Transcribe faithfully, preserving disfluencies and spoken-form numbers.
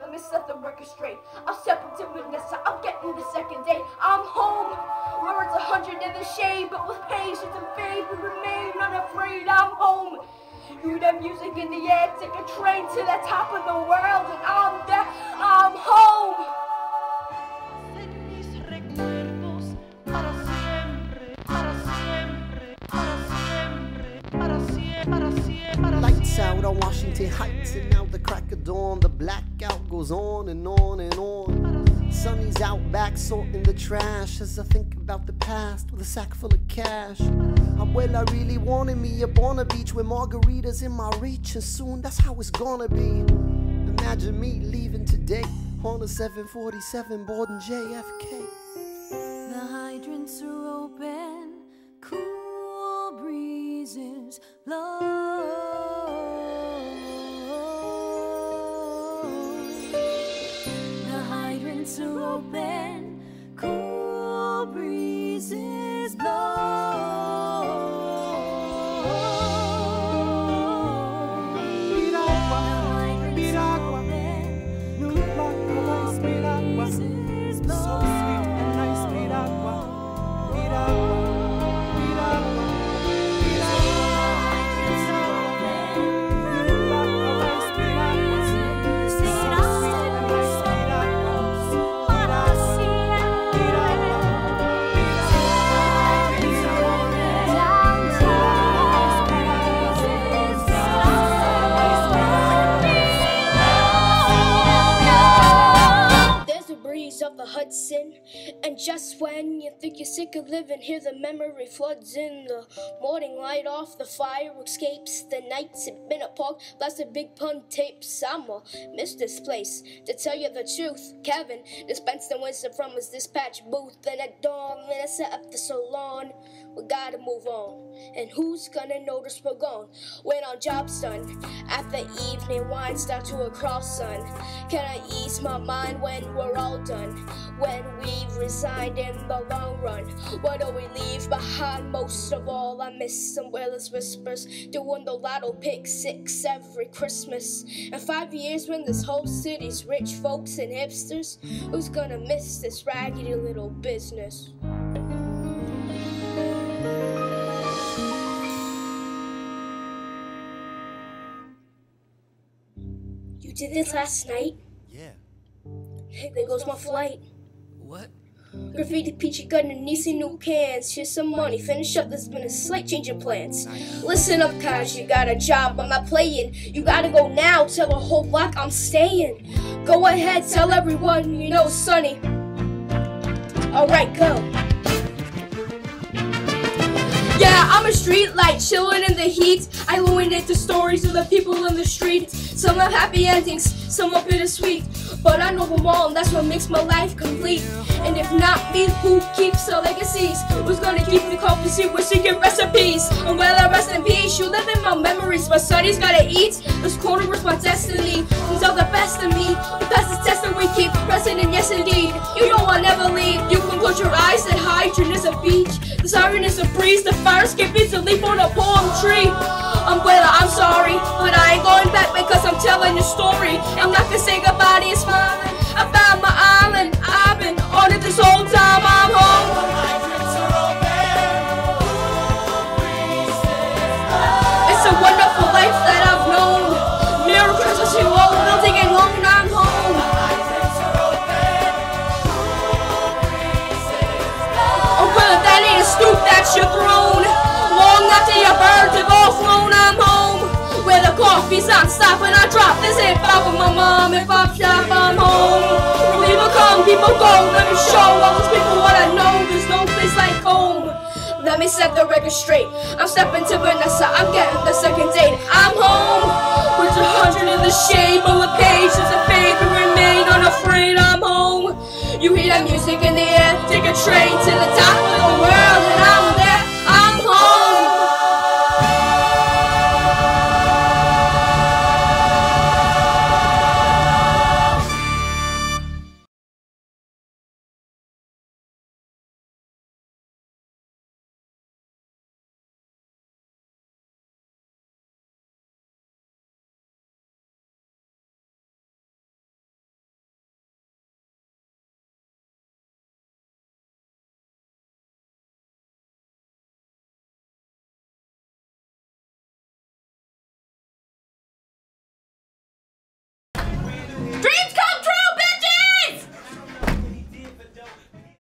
Let me set the record straight. I'm separate to Vanessa. I'm getting the second date. I'm home where it's a hundred in the shade, but with patience and faith, we remain unafraid. I'm home. Hear that music in the air. Take a train to the top of the world, and I'm there. I'm home. Lights out on Washington Heights, and now the crack of dawn. The blackout goes on and on and on. Sunny's out back sorting the trash as I think about the past with a sack full of cash. Abuela really wanted me up on a beach with margaritas in my reach, and soon that's how it's gonna be. Imagine me leaving today on a seven forty-seven boarding J F K. The hydrants are open, cool breezes blow. The hydrants are open, cool breezes blow. Piragua, piragua, no longer piragua. So sweet and nice, piragua, piragua. Of the Hudson, and just when you think you're sick of living, here the memory floods in. The morning light off, the fire escapes, the nights have been a park, lots of big pun tapes. I'ma miss this place, to tell you the truth. Kevin dispensed the wisdom from his dispatch booth, and at dawn, when I set up the salon, we gotta move on, and who's gonna notice we're gone? When our job's done, after evening wine start to a cross sun, can I ease my mind when we're all done? When we've resigned in the long run, what do we leave behind? Most of all, I miss some wireless whispers, doing the lotto pick six every Christmas. In five years, when this whole city's rich folks and hipsters, who's gonna miss this raggedy little business? You did this last night? Yeah. There goes my flight. What? Graffiti, peachy gun, and Nisi new cans. Here's some money, finish up, there's been a slight change of plans. Listen up, Kaj, you got a job, I'm not playing. You gotta go now, tell the whole block I'm staying. Go ahead, tell everyone you know Sonny. Alright, go. Yeah, I'm a street light, chilling in the heat. I illuminate the stories of the people in the street. Some have happy endings, some are bittersweet, but I know them all, and that's what makes my life complete. And if not me, who keeps our legacies? Who's gonna keep the company with secret recipes? And while I rest in peace, you live in my memories. My sonny's gotta eat, this corner is my destiny. These are the best of me, the best is test that we keep pressing, and yes indeed, you know I'll never leave. You can close your eyes, that hydrant is a beach, the siren is a breeze, the fire escape is a leaf on a palm tree. I'm Willa, I'm sorry, but I ain't going back because I'm telling your story. I'm not gonna say goodbye to you smiling. I found my island, I've been on it this whole time, I'm home. It's a wonderful life that I've known. Miracles are too old, building and long, and I'm home. Oh brother, that ain't a stoop, that's your throne. Long after your birds have all flown, I'm home. Where the coffee's on stop and I drop. This ain't pop with my mom. If I'm shop, I'm home. People come, people go. Let me show all those people what I know. There's no place like home. Let me set the record straight. I'm stepping to Vanessa. I'm getting the second date. I'm home. With a hundred in the shade, full of pages of faith, and remain unafraid. I'm home. You hear that music in the air? Take a train to the top of the world.